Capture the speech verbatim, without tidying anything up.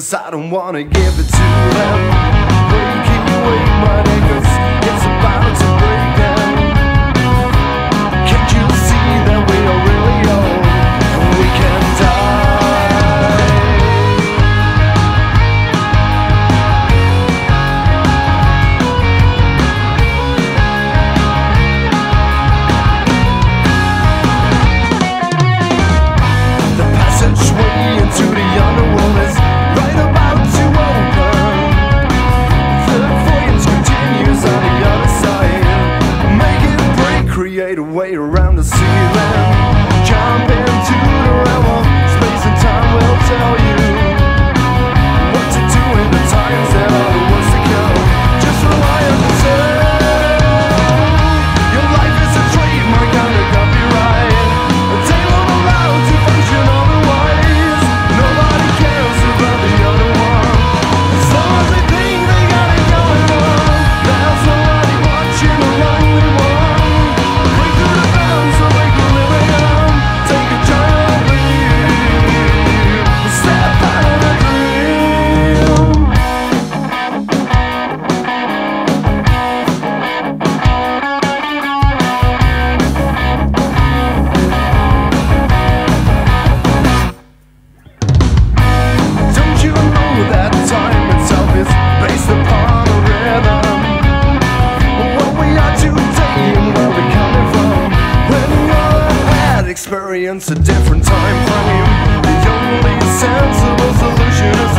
'cause I don't wanna give it to them. They keep awake my niggas, it's about to break down. Can't you see that we are really old and we can die? The passageway into the underworld is right about to open. The voyage continues on the other side. Make it break, create a way around the sea land. Jump into the realm of space and time will tell you what to do in the times that are the ones to go. Just rely on yourself. Your life is a trademark under copyright. A tale of a loud to function otherwise. Nobody cares about the other one, as long as they think they got it going on. There's nobody watching along the one. Break through the bounds of equilibrium. Take a giant leap, step out of the dream. Don't you know that time itself is based upon a rhythm? What we are today and where we're coming from. When we all had experienced a different time frame, the only sensible solution is